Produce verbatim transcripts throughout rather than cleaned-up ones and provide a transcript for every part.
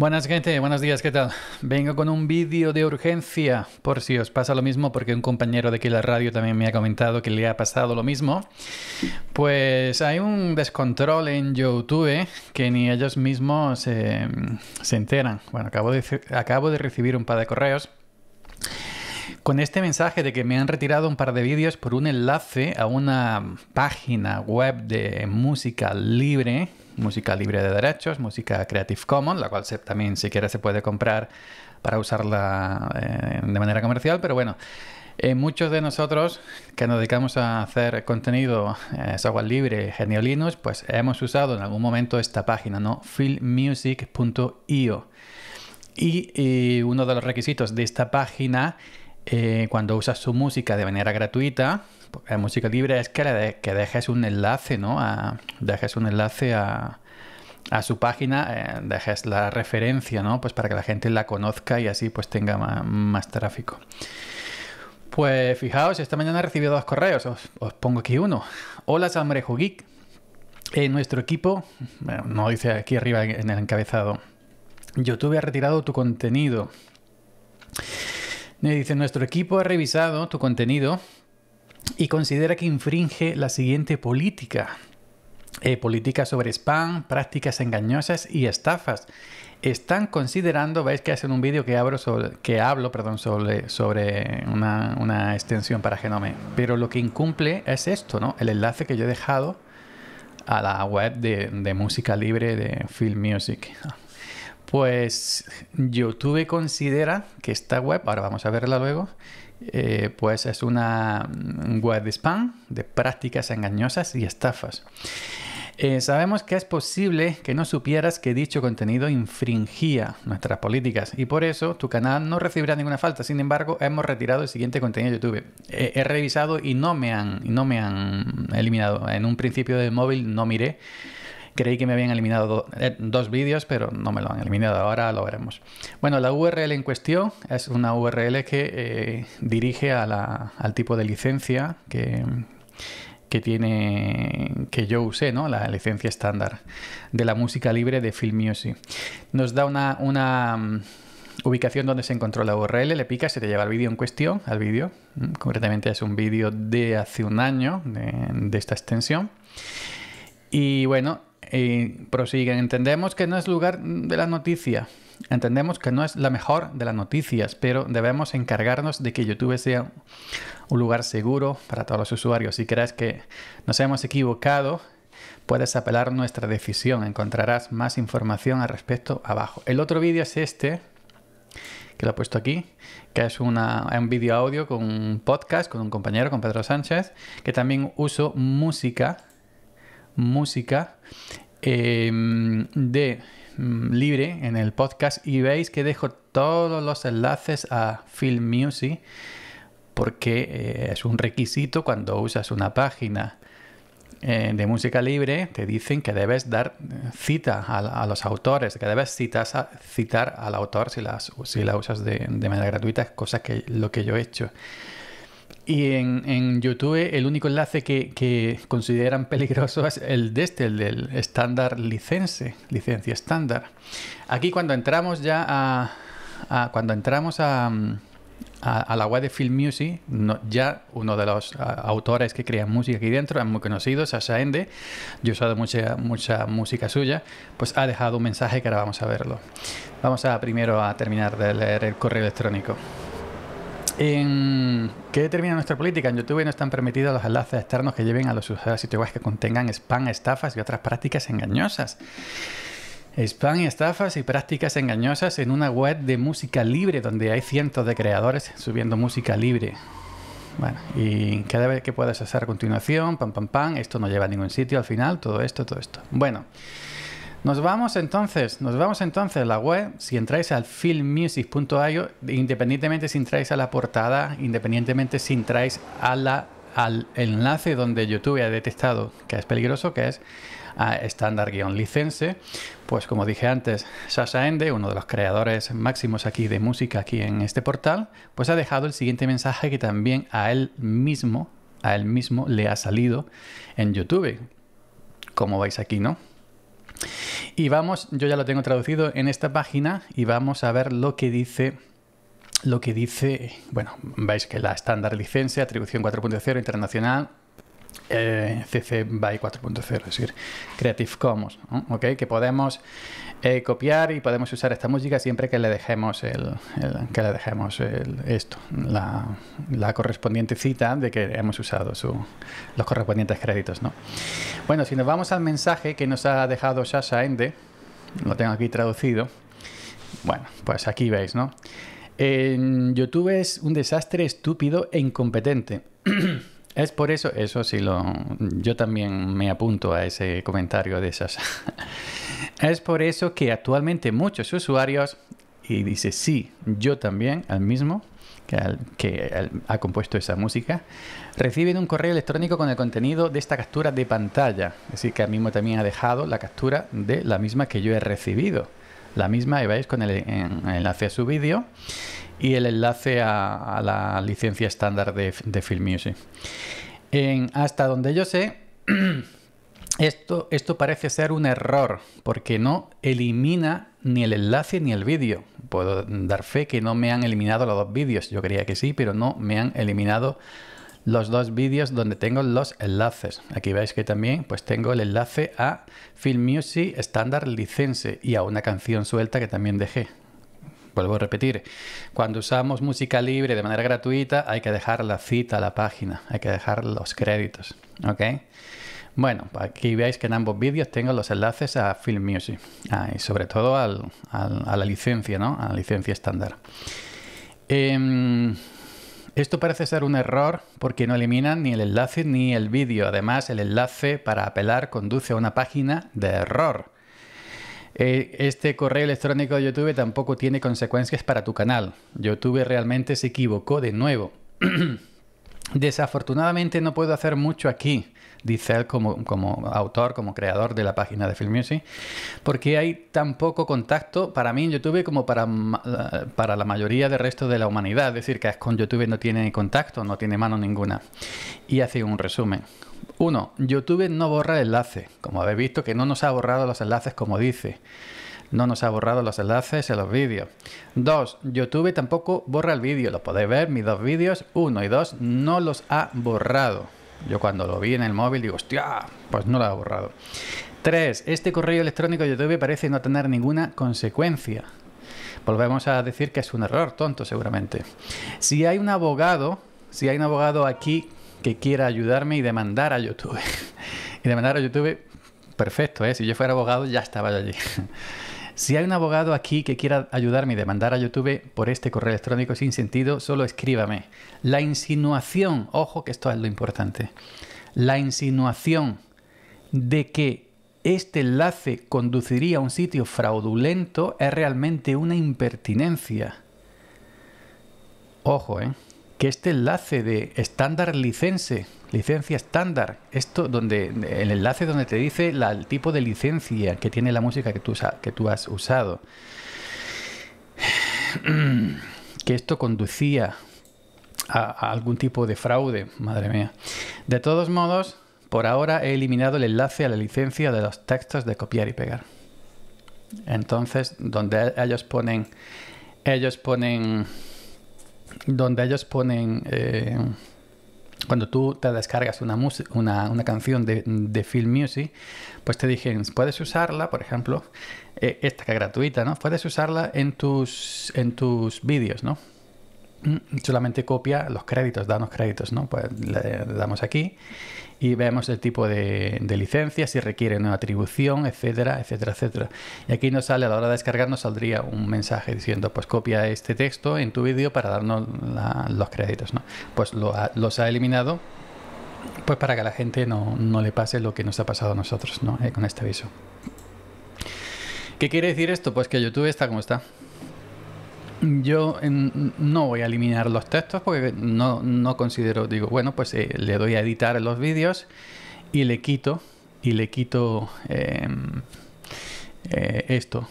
Buenas gente, buenos días, ¿qué tal? Vengo con un vídeo de urgencia por si os pasa lo mismo, porque un compañero de aquí en la radio también me ha comentado que le ha pasado lo mismo. Pues hay un descontrol en YouTube que ni ellos mismos eh, se enteran. Bueno, acabo de, acabo de recibir un par de correos con este mensaje de que me han retirado un par de vídeos por un enlace a una página web de música libre, música libre de derechos, música Creative Commons, la cual se, también siquiera se puede comprar para usarla eh, de manera comercial, pero bueno, eh, muchos de nosotros que nos dedicamos a hacer contenido eh, software libre, genio Linux, pues hemos usado en algún momento esta página, ¿no? Filmmusic punto i o. Y, y uno de los requisitos de esta página, Eh, cuando usas su música de manera gratuita, música libre, es que, de, que dejes un enlace, ¿no? A, dejes un enlace a, a su página, eh, dejes la referencia, ¿no? Pues para que la gente la conozca y así pues tenga más, más tráfico. Pues fijaos, esta mañana he recibido dos correos, os, os pongo aquí uno. Hola Salmorejo Geek, eh, nuestro equipo, bueno, no dice aquí arriba en el encabezado, YouTube ha retirado tu contenido. Me dice, nuestro equipo ha revisado tu contenido y considera que infringe la siguiente política. Eh, política sobre spam, prácticas engañosas y estafas. Están considerando, veis que hacen un vídeo que, abro sobre, que hablo perdón, sobre, sobre una, una extensión para Genome. Pero lo que incumple es esto, ¿no? El enlace que yo he dejado a la web de, de música libre de Filmmusic. Pues YouTube considera que esta web, ahora vamos a verla luego, eh, pues es una web de spam, de prácticas engañosas y estafas. Eh, sabemos que es posible que no supieras que dicho contenido infringía nuestras políticas y por eso tu canal no recibirá ninguna falta. Sin embargo, hemos retirado el siguiente contenido de YouTube. Eh, he revisado y no me han, no me han eliminado. En un principio de móvil no miré. Creí que me habían eliminado do, eh, dos vídeos, pero no me lo han eliminado. Ahora lo veremos. Bueno, la U R L en cuestión es una U R L que eh, dirige a la, al tipo de licencia que, que tiene, que yo usé, ¿no? La licencia estándar de la música libre de Filmmusic. Nos da una, una ubicación donde se encontró la U R L. Le picas, se te lleva el vídeo en cuestión, al vídeo. Concretamente es un vídeo de hace un año de, de esta extensión. Y bueno, y prosiguen. Entendemos que no es lugar de la noticia. Entendemos que no es la mejor de las noticias, pero debemos encargarnos de que YouTube sea un lugar seguro para todos los usuarios. Si crees que nos hemos equivocado, puedes apelar nuestra decisión. Encontrarás más información al respecto abajo. El otro vídeo es este, que lo he puesto aquí, que es una, un vídeo audio con un podcast, con un compañero, con Pedro Sánchez, que también uso música música eh, de libre en el podcast, y veis que dejo todos los enlaces a Filmmusic porque eh, es un requisito. Cuando usas una página eh, de música libre te dicen que debes dar cita a, a los autores, que debes citas a, citar al autor si, las, si la usas de, de manera gratuita, cosa que lo que yo he hecho. Y en, en YouTube el único enlace que, que consideran peligroso es el de este, el del estándar license, licencia estándar. Aquí cuando entramos ya a, a cuando entramos a, a, a la web de Filmmusic, no, ya uno de los a, autores que crean música aquí dentro es muy conocido, Sasha Ende. Yo he usado mucha, mucha música suya, pues ha dejado un mensaje que ahora vamos a verlo. Vamos a primero a terminar de leer el correo electrónico. En ¿Qué determina nuestra política? En YouTube no están permitidos los enlaces externos que lleven a los usuarios a sitios web que contengan spam, estafas y otras prácticas engañosas. Spam, estafas y prácticas engañosas en una web de música libre donde hay cientos de creadores subiendo música libre. Bueno, ¿y qué, debe, qué puedes hacer a continuación? Pam, pam, pam. Esto no lleva a ningún sitio al final. Todo esto, todo esto. Bueno. Nos vamos entonces, nos vamos entonces a la web. Si entráis al Filmmusic punto i o, independientemente si entráis a la portada, independientemente si entráis a la, al enlace donde YouTube ha detectado que es peligroso, que es estándar-license, pues como dije antes, Sasha Ende, uno de los creadores máximos aquí de música aquí en este portal, pues ha dejado el siguiente mensaje que también a él mismo, a él mismo le ha salido en YouTube, como veis aquí, ¿no? Y vamos, yo ya lo tengo traducido en esta página y vamos a ver lo que dice... Lo que dice, bueno, veis que la estándar licencia, atribución cuatro punto cero, internacional, eh, C C by cuatro punto cero, es decir, Creative Commons, ¿no? ¿Okay? Que podemos eh, copiar y podemos usar esta música siempre que le dejemos el, el que le dejemos el, esto, la, la correspondiente cita de que hemos usado su, los correspondientes créditos, ¿no? Bueno, si nos vamos al mensaje que nos ha dejado Sasha Ende, lo tengo aquí traducido, bueno, pues aquí veis, ¿no? En YouTube es un desastre estúpido e incompetente. Es por eso, eso sí lo... Yo también me apunto a ese comentario de esas. Es por eso que actualmente muchos usuarios, y dice sí, yo también, al mismo, que, al, que al, ha compuesto esa música, reciben un correo electrónico con el contenido de esta captura de pantalla. Es decir, que al mismo también ha dejado la captura de la misma que yo he recibido. La misma, y veis con el, en, el enlace a su vídeo y el enlace a, a la licencia estándar de, de Filmmusic. En, hasta donde yo sé, esto, esto parece ser un error, porque no elimina ni el enlace ni el vídeo. Puedo dar fe que no me han eliminado los dos vídeos. Yo creía que sí, pero no me han eliminado los dos vídeos donde tengo los enlaces. Aquí veis que también pues tengo el enlace a Filmmusic Standard License y a una canción suelta que también dejé. Vuelvo a repetir, cuando usamos música libre de manera gratuita hay que dejar la cita a la página, hay que dejar los créditos, ¿ok? Bueno, aquí veis que en ambos vídeos tengo los enlaces a Filmmusic, ah, y sobre todo al, al, a la licencia, ¿no? A la licencia estándar. Eh, Esto parece ser un error porque no eliminan ni el enlace ni el vídeo. Además, el enlace para apelar conduce a una página de error. Este correo electrónico de YouTube tampoco tiene consecuencias para tu canal. YouTube realmente se equivocó de nuevo. Desafortunadamente no puedo hacer mucho aquí, dice él como, como autor, como creador de la página de Filmmusic, porque hay tan poco contacto para mí en YouTube como para, para la mayoría del resto de la humanidad. Es decir, que con YouTube no tiene contacto, no tiene mano ninguna. Y hace un resumen. uno. YouTube no borra enlaces. Como habéis visto, que no nos ha borrado los enlaces como dice. No nos ha borrado los enlaces en los vídeos. dos. YouTube tampoco borra el vídeo. Lo podéis ver, mis dos vídeos, uno y dos, no los ha borrado. Yo cuando lo vi en el móvil digo, hostia, pues no lo ha borrado. tres. Este correo electrónico de YouTube parece no tener ninguna consecuencia. Volvemos a decir que es un error tonto, seguramente. Si hay un abogado, si hay un abogado aquí que quiera ayudarme y demandar a YouTube, y demandar a YouTube, perfecto, ¿eh? Si yo fuera abogado ya estaba yo allí. Si hay un abogado aquí que quiera ayudarme y demandar a YouTube por este correo electrónico sin sentido, solo escríbame. La insinuación, ojo que esto es lo importante, la insinuación de que este enlace conduciría a un sitio fraudulento es realmente una impertinencia. Ojo, ¿eh? Que este enlace de estándar license, licencia estándar, esto donde el enlace donde te dice la, el tipo de licencia que tiene la música que tú, que tú has usado, que esto conducía a, a algún tipo de fraude, madre mía. De todos modos, por ahora he eliminado el enlace a la licencia de los textos de copiar y pegar. Entonces, donde ellos ponen, ellos ponen donde ellos ponen eh, cuando tú te descargas una, una, una canción de, de Filmmusic, pues te dicen, puedes usarla, por ejemplo, eh, esta que es gratuita, ¿no? Puedes usarla en tus, en tus vídeos, ¿no? Solamente copia los créditos, danos créditos, ¿no? Pues le damos aquí y vemos el tipo de, de licencia, si requiere una atribución, etcétera, etcétera, etcétera. Y aquí nos sale, a la hora de descargar, nos saldría un mensaje diciendo, pues copia este texto en tu vídeo para darnos la, los créditos, ¿no? Pues lo ha, los ha eliminado, pues para que a la gente no, no le pase lo que nos ha pasado a nosotros, ¿no? Eh, con este aviso. ¿Qué quiere decir esto? Pues que YouTube está como está. Yo no voy a eliminar los textos porque no, no considero, digo, bueno, pues eh, le doy a editar los vídeos y le quito, y le quito eh, eh, esto,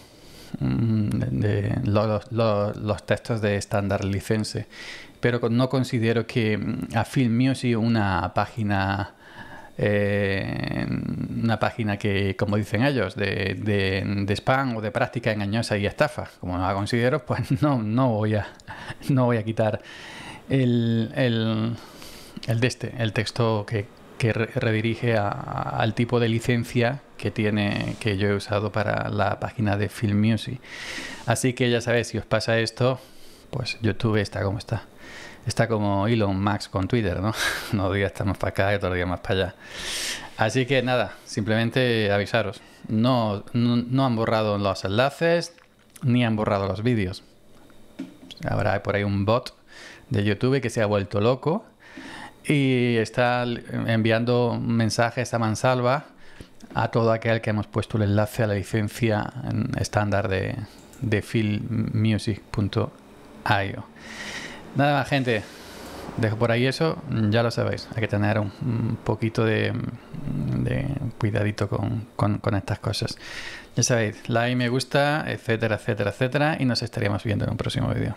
de, de, los, los, los textos de estándar license. Pero no considero que a Filmmusic una página eh, una página que, como dicen ellos, de, de, de spam o de práctica engañosa y estafa, como la considero, pues no, no, voy, a, no voy a quitar el, el, el, de este, el texto que, que redirige a, a, al tipo de licencia que tiene, que yo he usado para la página de Filmmusic. Así que ya sabéis, si os pasa esto, pues YouTube está como está. Está como Elon Musk con Twitter, ¿no? Unos días estamos para acá y otros días más para allá. Así que nada, simplemente avisaros. No, no, no han borrado los enlaces ni han borrado los vídeos. Habrá por ahí un bot de YouTube que se ha vuelto loco y está enviando mensajes a mansalva a todo aquel que hemos puesto el enlace a la licencia estándar de, de Filmmusic punto i o. Nada más, gente, dejo por ahí eso, ya lo sabéis, hay que tener un poquito de, de cuidadito con, con, con estas cosas. Ya sabéis, like, me gusta, etcétera, etcétera, etcétera, y nos estaríamos viendo en un próximo vídeo.